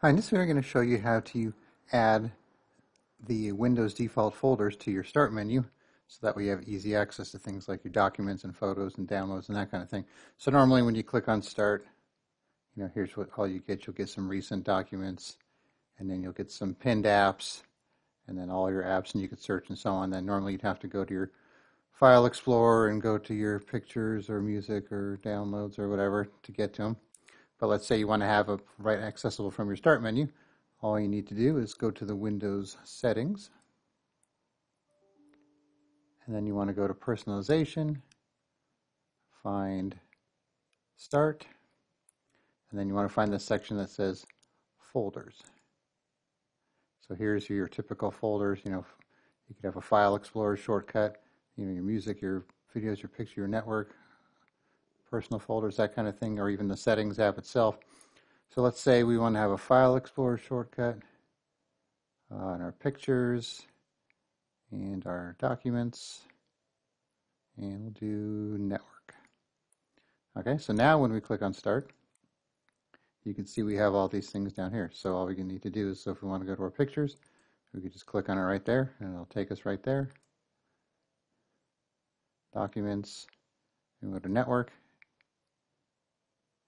Hi, in this video I'm going to show you how to add the Windows default folders to your Start menu so that way you have easy access to things like your documents and photos and downloads and that kind of thing. So normally when you click on Start, here's what all you get. You'll get some recent documents, and then you'll get some pinned apps, and then all your apps, and you can search and so on. Then normally you'd have to go to your File Explorer and go to your pictures or music or downloads or whatever to get to them. But let's say you want to have a right accessible from your Start menu. All you need to do is go to the Windows settings, and then you want to go to Personalization, find Start, and then you want to find the section that says Folders. So here's your typical folders. You could have a File Explorer shortcut, your music, your videos, your picture, your network, personal folders, that kind of thing, or even the Settings app itself. So let's say we want to have a File Explorer shortcut on our pictures and our documents, and we'll do network. Okay, so now when we click on Start, you can see we have all these things down here. So all we need to do is, if we want to go to our pictures, we can just click on it right there, and it'll take us right there. Documents, and go to network.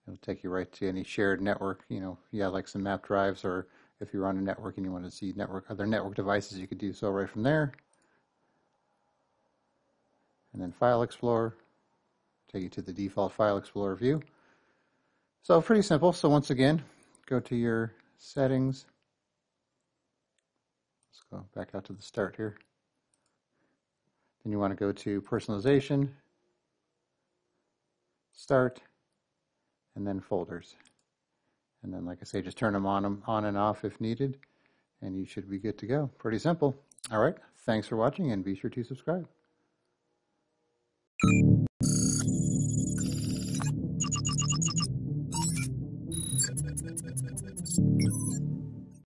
It'll take you right to any shared network, like some map drives, or if you're on a network and you want to see other network devices, you could do so right from there. And then File Explorer, take you to the default File Explorer view. So pretty simple. So once again, go to your settings. Let's go back out to the Start here. Then you want to go to Personalization, Start, and then Folders. And then, like I say, just turn them on and off if needed, and you should be good to go. Pretty simple. All right, thanks for watching, and be sure to subscribe.